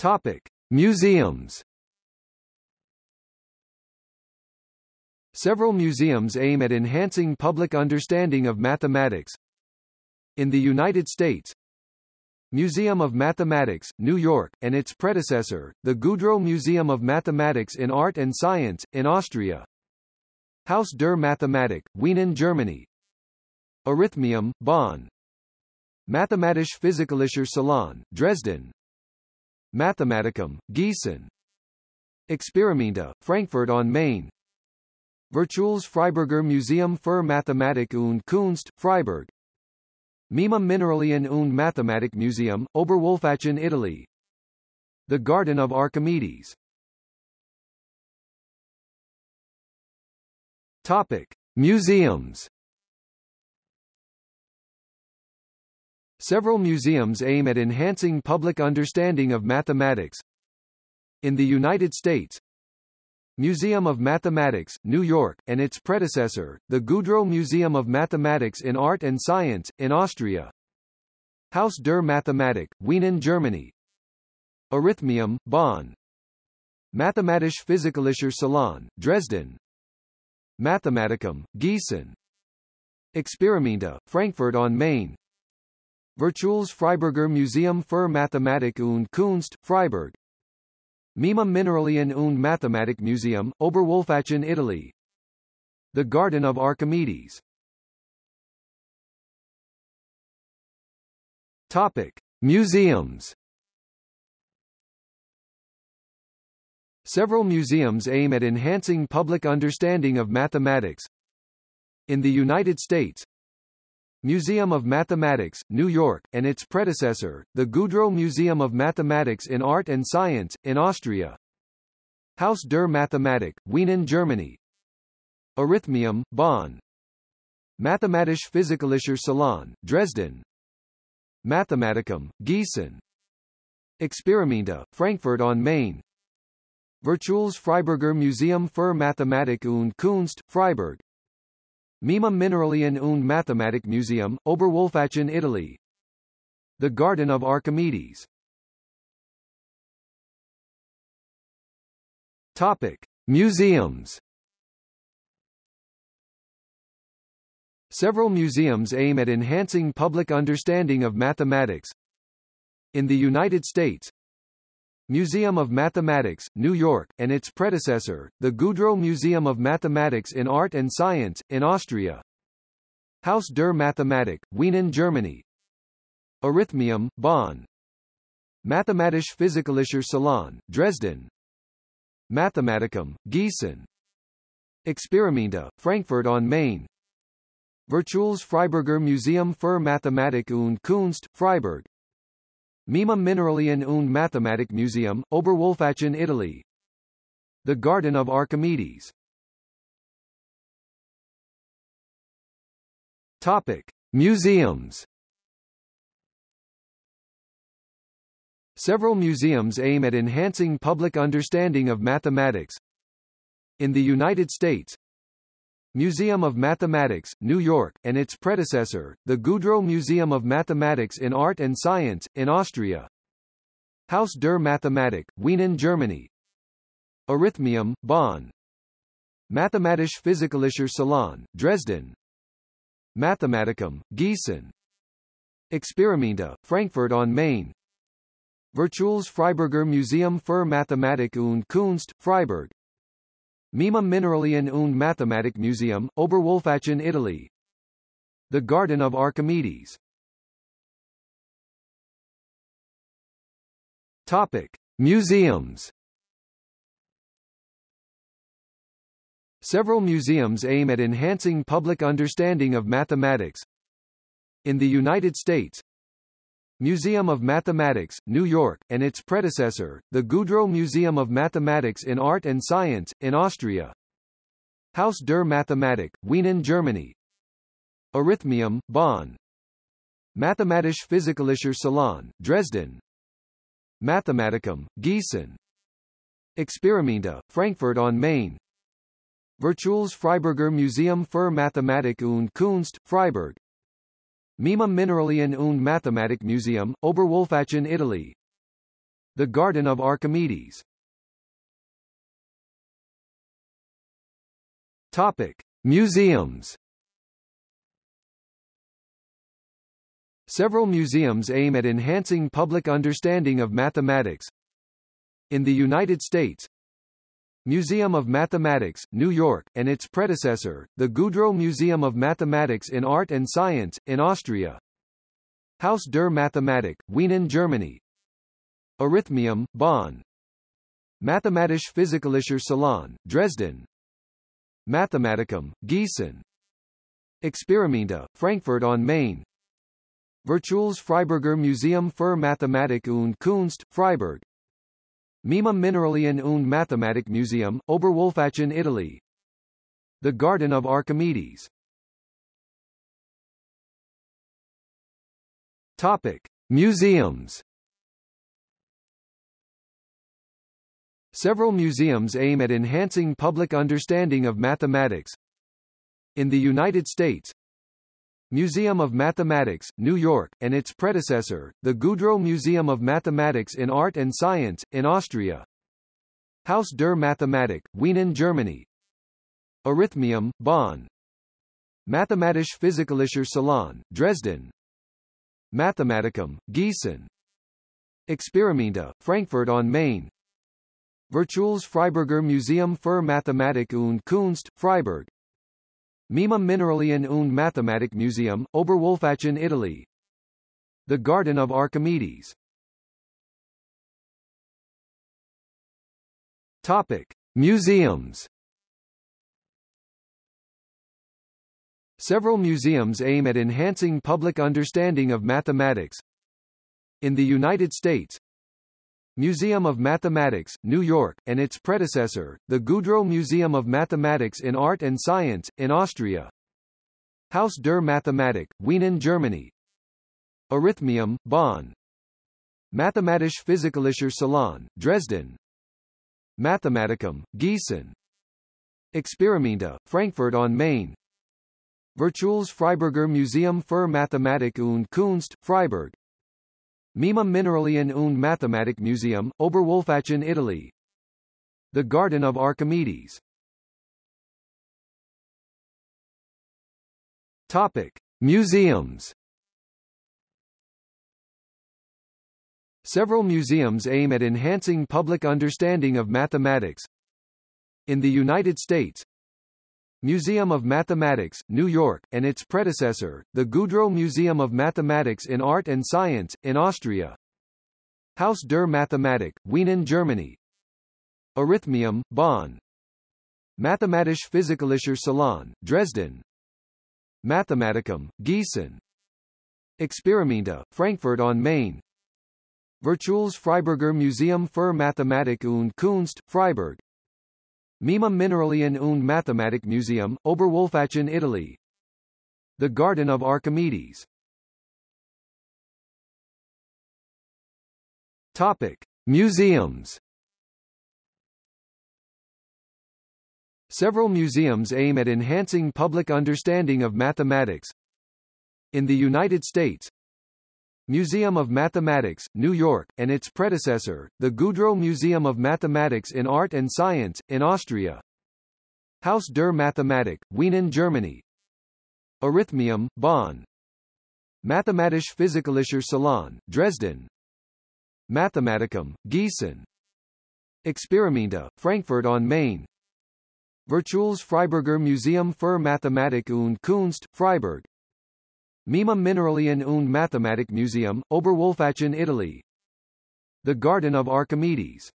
Topic: Museums. Several museums aim at enhancing public understanding of mathematics. In the United States, Museum of Mathematics, New York, and its predecessor, the Goudreau Museum of Mathematics in Art and Science, in Austria. Haus der Mathematik, Wien in Germany. Arithmium, Bonn. Mathematisch-Physikalischer Salon, Dresden. Mathematicum, Gießen. Experimenta, Frankfurt on Main. Virtuelles Freiburger Museum für Mathematik und Kunst, Freiburg. Mima Mineralien und Mathematikmuseum, Oberwolfachin, Italy. The Garden of Archimedes. Topic: Museums. Several museums aim at enhancing public understanding of mathematics. In the United States, Museum of Mathematics, New York, and its predecessor, the Goudreau Museum of Mathematics in Art and Science, in Austria. Haus der Mathematik, Wien in Germany. Arithmium, Bonn. Mathematisch-Physikalischer Salon, Dresden. Mathematicum, Gießen. Experimenta, Frankfurt on Main. Virtuelles Freiburger Museum für Mathematik und Kunst, Freiburg. Mima Mineralien und Mathematikmuseum, Oberwolfachin, Italy. The Garden of Archimedes. Topic: Museums. Several museums aim at enhancing public understanding of mathematics. In the United States, Museum of Mathematics, New York, and its predecessor, the Goudreau Museum of Mathematics in Art and Science, in Austria. Haus der Mathematik, Wien in Germany. Arithmium, Bonn. Mathematisch-Physikalischer Salon, Dresden. Mathematicum, Gießen. Experimenta, Frankfurt on Main. Virtuelles Freiburger Museum für Mathematik und Kunst, Freiburg. Mima Mineralien und Mathematikmuseum, Oberwolfachin, Italy. The Garden of Archimedes. Topic: Museums. Several museums aim at enhancing public understanding of mathematics. In the United States, Museum of Mathematics, New York, and its predecessor, the Goudreau Museum of Mathematics in Art and Science, in Austria. Haus der Mathematik, Wien in Germany. Arithmium, Bonn. Mathematisch-Physikalischer Salon, Dresden. Mathematicum, Gießen. Experimenta, Frankfurt on Main. Virtuelles Freiburger Museum für Mathematik und Kunst, Freiburg. Mima Mineralien und Mathematikmuseum, Oberwolfachin, Italy. The Garden of Archimedes. Topic: Museums. Several museums aim at enhancing public understanding of mathematics. In the United States, Museum of Mathematics, New York, and its predecessor, the Goudreau Museum of Mathematics in Art and Science, in Austria. Haus der Mathematik, Wien in Germany. Arithmium, Bonn. Mathematisch-Physikalischer Salon, Dresden. Mathematicum, Gießen. Experimenta, Frankfurt on Main. Virtuelles Freiburger Museum für Mathematik und Kunst, Freiburg. Mima Mineralien und Mathematikmuseum, Oberwolfachin, Italy. The Garden of Archimedes. Topic: Museums. Several museums aim at enhancing public understanding of mathematics. In the United States, Museum of Mathematics, New York, and its predecessor, the Goudreau Museum of Mathematics in Art and Science, in Austria. Haus der Mathematik, Wien in Germany. Arithmium, Bonn. Mathematisch-Physikalischer Salon, Dresden. Mathematicum, Gießen. Experimenta, Frankfurt on Main. Virtuelles Freiburger Museum für Mathematik und Kunst, Freiburg. Mima Mineralien und Mathematikmuseum, Oberwolfachin, Italy. The Garden of Archimedes. Topic: Museums. Several museums aim at enhancing public understanding of mathematics. In the United States, Museum of Mathematics, New York, and its predecessor, the Goudreau Museum of Mathematics in Art and Science, in Austria. Haus der Mathematik, Wien, Germany. Arithmium, Bonn. Mathematisch-Physikalischer Salon, Dresden. Mathematicum, Gießen. Experimenta, Frankfurt on Main. Virtuelles Freiburger Museum für Mathematik und Kunst, Freiburg. Mima Mineralien und Mathematikmuseum, Oberwolfachin, Italy. The Garden of Archimedes. Topic: Museums. Several museums aim at enhancing public understanding of mathematics. In the United States, Museum of Mathematics, New York, and its predecessor, the Goudreau Museum of Mathematics in Art and Science, in Austria. Haus der Mathematik, Wien, Germany. Arithmium, Bonn. Mathematisch-Physikalischer Salon, Dresden. Mathematicum, Gießen. Experimenta, Frankfurt on Main. Virtuelles Freiburger Museum für Mathematik und Kunst, Freiburg. Mima Mineralien und Mathematikmuseum, Oberwolfachin, Italy. The Garden of Archimedes. Topic: Museums. Several museums aim at enhancing public understanding of mathematics. In the United States, Museum of Mathematics, New York, and its predecessor, the Goudreau Museum of Mathematics in Art and Science, in Austria. Haus der Mathematik, Wien, Germany. Arithmium, Bonn. Mathematisch-Physikalischer Salon, Dresden. Mathematicum, Gießen. Experimenta, Frankfurt on Main. Virtuelles Freiburger Museum für Mathematik und Kunst, Freiburg. Mima Mineralien und Mathematikmuseum, Oberwolfachin, Italy. The Garden of Archimedes. Topic: Museums. Several museums aim at enhancing public understanding of mathematics. In the United States, Museum of Mathematics, New York, and its predecessor, the Goudreau Museum of Mathematics in Art and Science, in Austria. Haus der Mathematik, Wien, Germany. Arithmium, Bonn. Mathematisch-Physikalischer Salon, Dresden. Mathematicum, Gießen. Experimenta, Frankfurt on Main. Virtuelles Freiburger Museum für Mathematik und Kunst, Freiburg. Mima Mineralien und Mathematikmuseum, Oberwolfachin, Italy. The Garden of Archimedes. Topic: Museums. Several museums aim at enhancing public understanding of mathematics. In the United States, Museum of Mathematics, New York, and its predecessor, the Goudreau Museum of Mathematics in Art and Science, in Austria. Haus der Mathematik, Wien, Germany. Arithmium, Bonn. Mathematisch-Physikalischer Salon, Dresden. Mathematicum, Gießen. Experimenta, Frankfurt on Main. Virtuelles Freiburger Museum für Mathematik und Kunst, Freiburg. Mima Mineralien und Mathematikmuseum, Oberwolfachin, Italy. The Garden of Archimedes.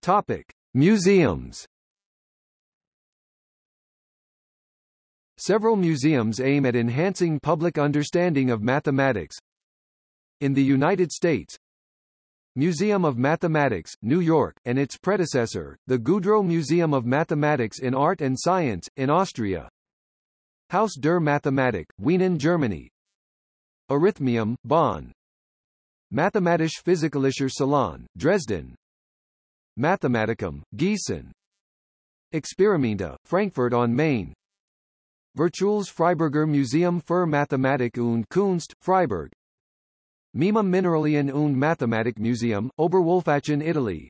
Topic: Museums. Several museums aim at enhancing public understanding of mathematics. In the United States, Museum of Mathematics, New York, and its predecessor, the Goudreau Museum of Mathematics in Art and Science, in Austria. Haus der Mathematik, Wien, Germany. Arithmium, Bonn. Mathematisch-Physikalischer Salon, Dresden. Mathematicum, Gießen. Experimenta, Frankfurt on Main. Virtuelles Freiburger Museum für Mathematik und Kunst, Freiburg. Mima Mineralien und Mathematikmuseum, Oberwolfachin, Italy.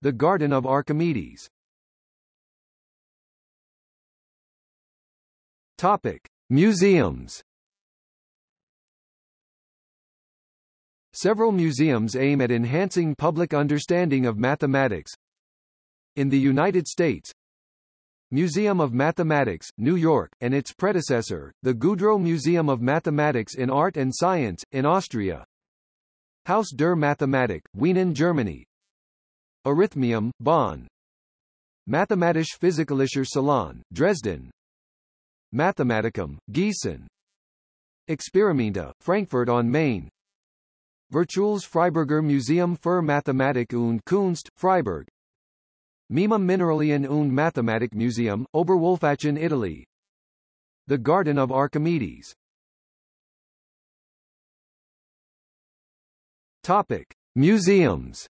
The Garden of Archimedes. Topic: Museums. Several museums aim at enhancing public understanding of mathematics. In the United States, Museum of Mathematics, New York, and its predecessor, the Goudreau Museum of Mathematics in Art and Science, in Austria. Haus der Mathematik, Wien, Germany. Arithmium, Bonn. Mathematisch-Physikalischer Salon, Dresden. Mathematicum, Gießen. Experimenta, Frankfurt on Main. Virtuelles Freiburger Museum für Mathematik und Kunst, Freiburg. Mima Mineralien und Mathematikmuseum, Oberwolfachin, Italy. The Garden of Archimedes. Topic: Museums.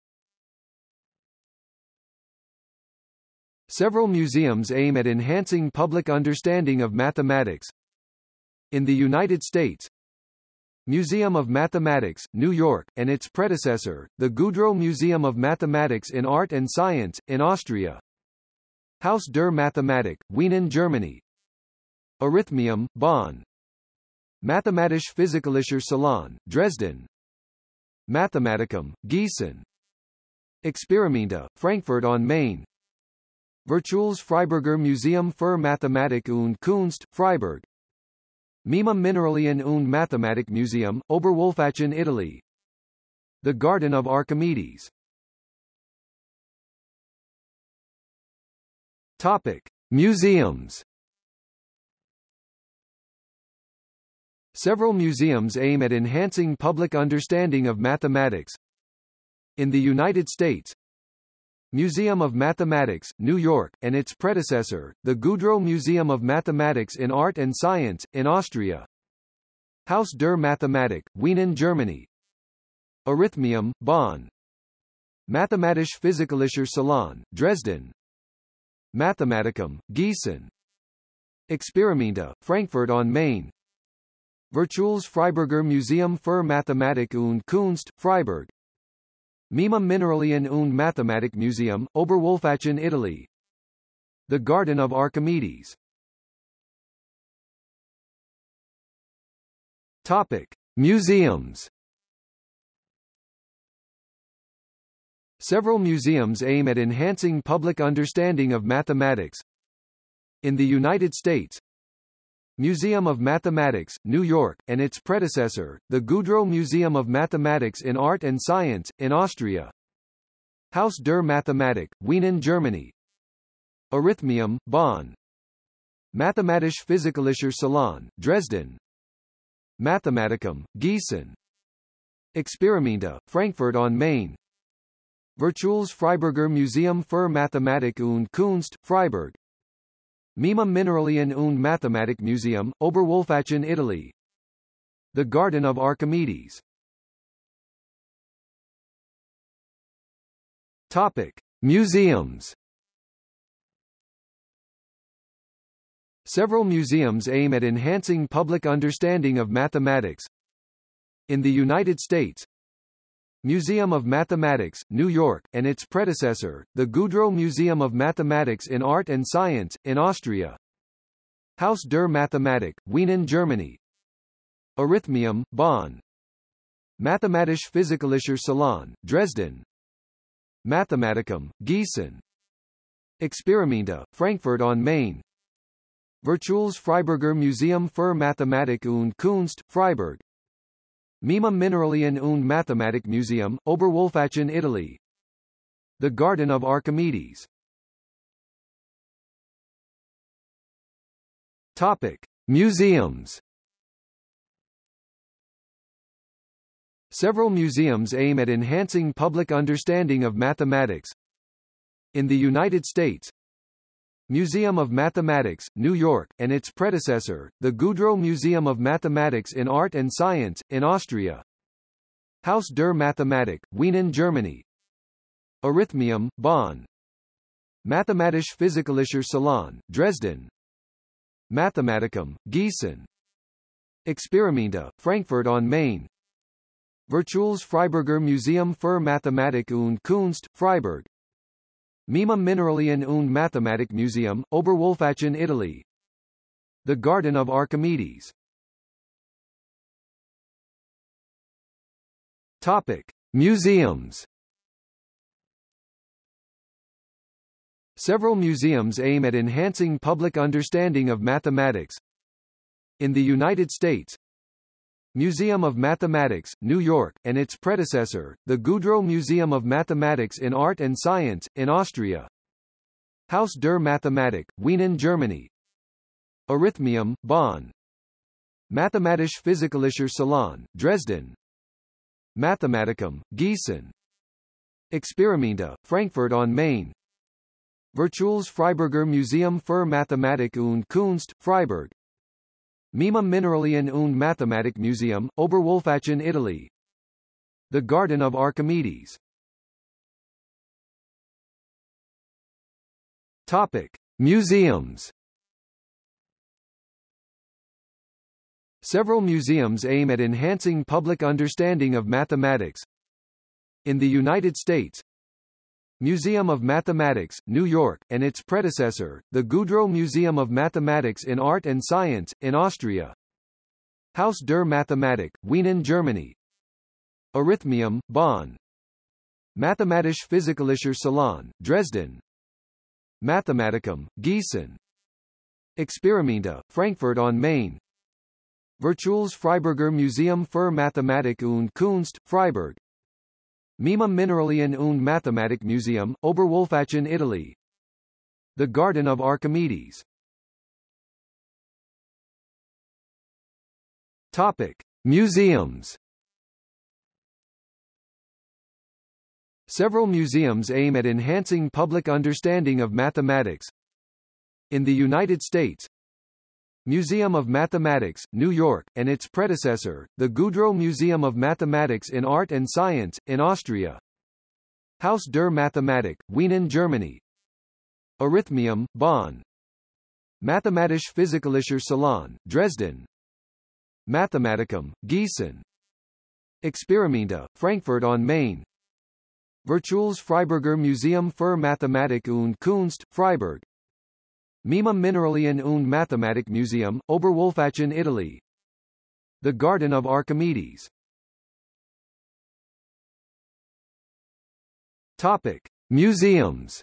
Several museums aim at enhancing public understanding of mathematics. In the United States, Museum of Mathematics, New York, and its predecessor, the Goudreau Museum of Mathematics in Art and Science, in Austria. Haus der Mathematik, Wien, Germany. Arithmium, Bonn. Mathematisch-Physikalischer Salon, Dresden. Mathematicum, Gießen. Experimenta, Frankfurt on Main. Virtuelles Freiburger Museum für Mathematik und Kunst, Freiburg. Mima Mineralien und Mathematikmuseum, Oberwolfachin, Italy. The Garden of Archimedes. Topic: Museums. Several museums aim at enhancing public understanding of mathematics. In the United States, Museum of Mathematics, New York, and its predecessor, the Goudreau Museum of Mathematics in Art and Science, in Austria. Haus der Mathematik, Wien, Germany. Arithmium, Bonn. Mathematisch-Physikalischer Salon, Dresden. Mathematicum, Gießen. Experimenta, Frankfurt on Main. Virtuelles Freiburger Museum für Mathematik und Kunst, Freiburg. Mima Mineralien und Mathematikmuseum, Oberwolfachin, Italy. The Garden of Archimedes. Topic: Museums. Several museums aim at enhancing public understanding of mathematics. In the United States, Museum of Mathematics, New York, and its predecessor, the Goudreau Museum of Mathematics in Art and Science, in Austria. Haus der Mathematik, Wien, Germany. Arithmium, Bonn. Mathematisch-Physikalischer Salon, Dresden. Mathematicum, Gießen. Experimenta, Frankfurt on Main. Virtuelles Freiburger Museum für Mathematik und Kunst, Freiburg. Mima Mineralien und Mathematikmuseum, Oberwolfachin, Italy. The Garden of Archimedes. Topic: Museums. Several museums aim at enhancing public understanding of mathematics. In the United States, Museum of Mathematics, New York, and its predecessor, the Goudreau Museum of Mathematics in Art and Science, in Austria. Haus der Mathematik, Wien, Germany. Arithmium, Bonn. Mathematisch-Physikalischer Salon, Dresden. Mathematicum, Gießen. Experimenta, Frankfurt on Main. Virtuelles Freiburger Museum für Mathematik und Kunst, Freiburg. Mima Mineralien und Mathematikmuseum, Oberwolfachin, Italy. The Garden of Archimedes. Topic: Museums. Several museums aim at enhancing public understanding of mathematics. In the United States, Museum of Mathematics, New York, and its predecessor, the Goudreau Museum of Mathematics in Art and Science, in Austria. Haus der Mathematik, Wien, Germany. Arithmium, Bonn. Mathematisch-Physikalischer Salon, Dresden. Mathematicum, Gießen. Experimenta, Frankfurt on Main. Virtuelles Freiburger Museum für Mathematik und Kunst, Freiburg. Mima Mineralien und Mathematikmuseum, Oberwolfachin, Italy. The Garden of Archimedes. Topic: Museums. Several museums aim at enhancing public understanding of mathematics. In the United States, Museum of Mathematics, New York, and its predecessor, the Goudreau Museum of Mathematics in Art and Science, in Austria. Haus der Mathematik, Wien, Germany. Arithmium, Bonn. Mathematisch-Physikalischer Salon, Dresden. Mathematicum, Gießen. Experimenta, Frankfurt on Main. Virtuelles Freiburger Museum für Mathematik und Kunst, Freiburg. Mima Mineralien und Mathematikmuseum, Oberwolfachin, Italy. The Garden of Archimedes. Topic: Museums. Several museums aim at enhancing public understanding of mathematics. In the United States, Museum of Mathematics, New York, and its predecessor, the Goudreau Museum of Mathematics in Art and Science, in Austria. Haus der Mathematik, Wien, Germany. Arithmium, Bonn. Mathematisch-Physikalischer Salon, Dresden. Mathematicum, Gießen. Experimenta, Frankfurt on Main. Virtuelles Freiburger Museum für Mathematik und Kunst, Freiburg. Mima Mineralien und Mathematikmuseum, Oberwolfachin, Italy. The Garden of Archimedes. Topic: Museums. Several museums aim at enhancing public understanding of mathematics. In the United States, Museum of Mathematics, New York, and its predecessor, the Goudreau Museum of Mathematics in Art and Science, in Austria. Haus der Mathematik, Wien, Germany. Arithmium, Bonn. Mathematisch-Physikalischer Salon, Dresden. Mathematicum, Gießen. Experimenta, Frankfurt on Main. Virtuelles Freiburger Museum für Mathematik und Kunst, Freiburg. Mima Mineralien und Mathematikmuseum, Oberwolfachin, Italy. The Garden of Archimedes. Topic: Museums.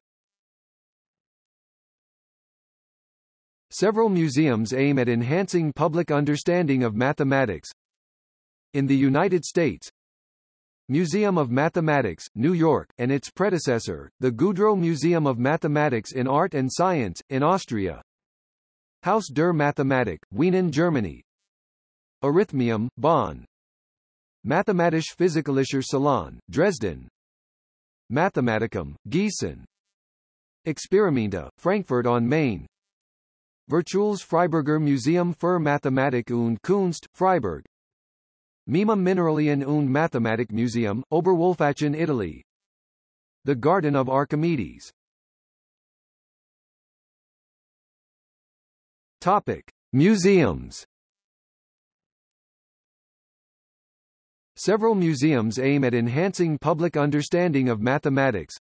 Several museums aim at enhancing public understanding of mathematics. In the United States, Museum of Mathematics, New York, and its predecessor, the Goudreau Museum of Mathematics in Art and Science, in Austria. Haus der Mathematik, Wien, Germany. Arithmium, Bonn. Mathematisch-Physikalischer Salon, Dresden. Mathematicum, Gießen. Experimenta, Frankfurt on Main. Virtuelles Freiburger Museum für Mathematik und Kunst, Freiburg. Mima Mineralien und Mathematikmuseum, Oberwolfachin, Italy. The Garden of Archimedes. Topic: Museums. Several museums aim at enhancing public understanding of mathematics.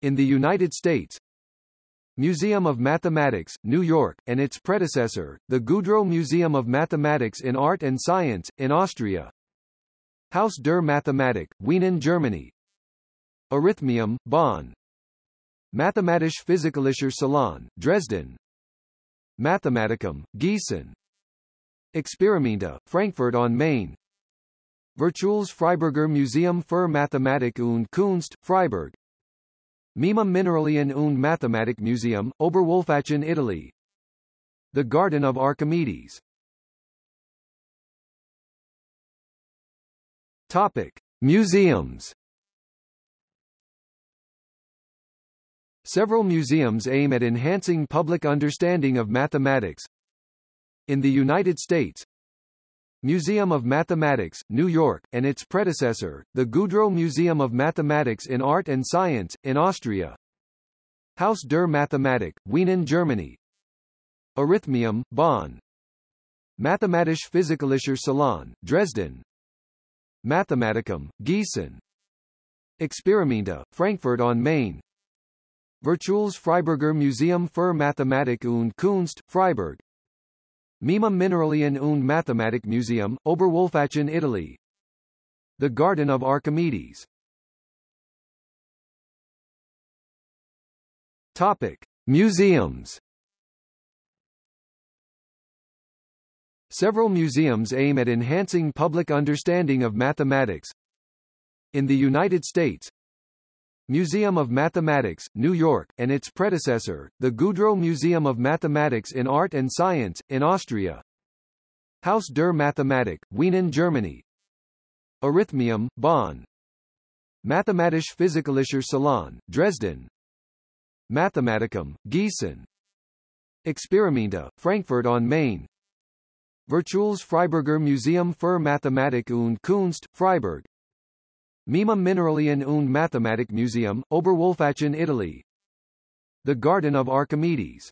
In the United States, Museum of Mathematics, New York, and its predecessor, the Goudreau Museum of Mathematics in Art and Science, in Austria. Haus der Mathematik, Wien, Germany. Arithmium, Bonn. Mathematisch-Physikalischer Salon, Dresden. Mathematicum, Gießen. Experimenta, Frankfurt on Main. Virtuelles Freiburger Museum für Mathematik und Kunst, Freiburg. Mima Mineralien und Mathematikmuseum, Oberwolfachin, Italy. The Garden of Archimedes. Topic: Museums. Several museums aim at enhancing public understanding of mathematics. In the United States, Museum of Mathematics, New York, and its predecessor, the Goudreau Museum of Mathematics in Art and Science, in Austria. Haus der Mathematik, Wien, Germany. Arithmium, Bonn. Mathematisch-Physikalischer Salon, Dresden. Mathematicum, Gießen. Experimenta, Frankfurt on Main. Virtuelles Freiburger Museum für Mathematik und Kunst, Freiburg. Mima Mineralien und Mathematikmuseum, Oberwolfachin, Italy. The Garden of Archimedes. Topic: Museums. Several museums aim at enhancing public understanding of mathematics. In the United States, Museum of Mathematics, New York, and its predecessor, the Goudreau Museum of Mathematics in Art and Science, in Austria. Haus der Mathematik, Wien, Germany. Arithmium, Bonn. Mathematisch-Physikalischer Salon, Dresden. Mathematicum, Gießen. Experimenta, Frankfurt on Main. Virtuelles Freiburger Museum für Mathematik und Kunst, Freiburg. Mima Mineralien und Mathematikmuseum, Oberwolfachin, Italy. The Garden of Archimedes.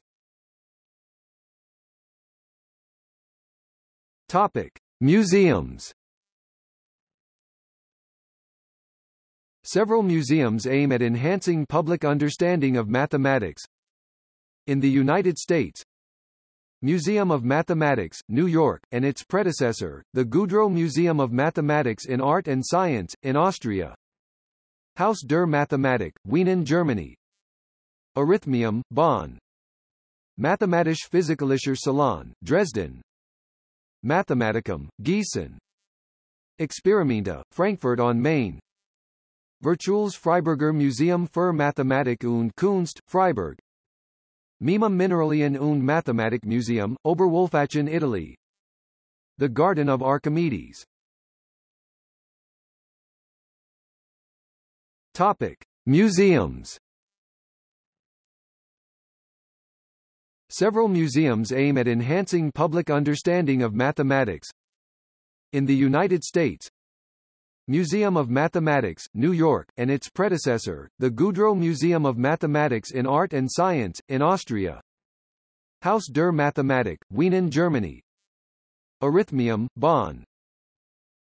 Topic: Museums. Several museums aim at enhancing public understanding of mathematics. In the United States, Museum of Mathematics, New York, and its predecessor, the Goudreau Museum of Mathematics in Art and Science, in Austria. Haus der Mathematik, Wien, Germany. Arithmium, Bonn. Mathematisch-Physikalischer Salon, Dresden. Mathematicum, Gießen. Experimenta, Frankfurt on Main. Virtuelles Freiburger Museum für Mathematik und Kunst, Freiburg. Mima Mineralien und Mathematikmuseum, Oberwolfachin, Italy. The Garden of Archimedes. Topic: Museums. Several museums aim at enhancing public understanding of mathematics. In the United States, Museum of Mathematics, New York, and its predecessor, the Goudreau Museum of Mathematics in Art and Science, in Austria. Haus der Mathematik, Wien, Germany. Arithmium, Bonn.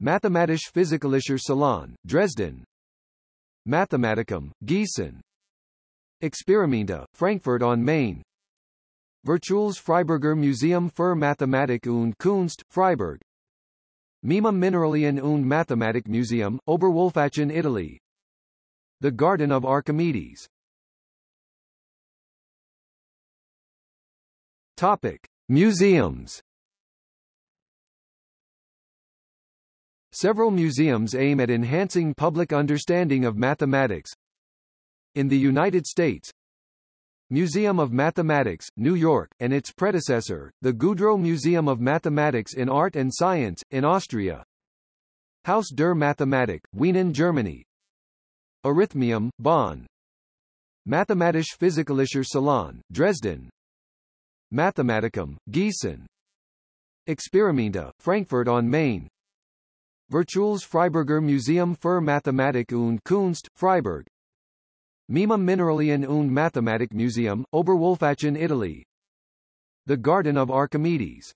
Mathematisch-Physikalischer Salon, Dresden. Mathematicum, Gießen. Experimenta, Frankfurt on Main. Virtuelles Freiburger Museum für Mathematik und Kunst, Freiburg. Mima Mineralien und Mathematikmuseum, Oberwolfachin, Italy. The Garden of Archimedes. Topic: Museums. Several museums aim at enhancing public understanding of mathematics. In the United States, Museum of Mathematics, New York, and its predecessor, the Goudreau Museum of Mathematics in Art and Science, in Austria. Haus der Mathematik, Wien, Germany. Arithmium, Bonn. Mathematisch-Physikalischer Salon, Dresden. Mathematicum, Gießen. Experimenta, Frankfurt on Main. Virtuelles Freiburger Museum für Mathematik und Kunst, Freiburg. Mima Mineralien und Mathematikmuseum, Oberwolfachin, Italy. The Garden of Archimedes.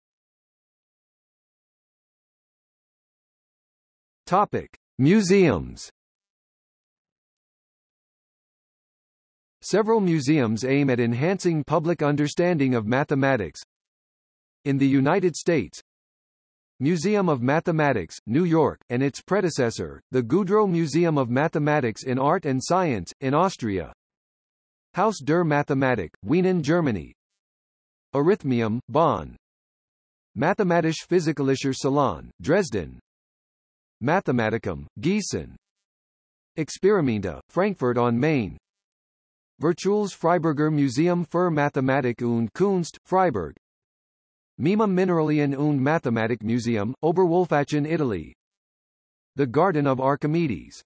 Topic: Museums. Several museums aim at enhancing public understanding of mathematics. In the United States, Museum of Mathematics, New York, and its predecessor, the Goudreau Museum of Mathematics in Art and Science, in Austria. Haus der Mathematik, Wien, Germany. Arithmium, Bonn. Mathematisch-Physikalischer Salon, Dresden. Mathematicum, Gießen. Experimenta, Frankfurt on Main. Virtuelles Freiburger Museum für Mathematik und Kunst, Freiburg. Mima Mineralien und Mathematikmuseum, Oberwolfachin, Italy. The Garden of Archimedes.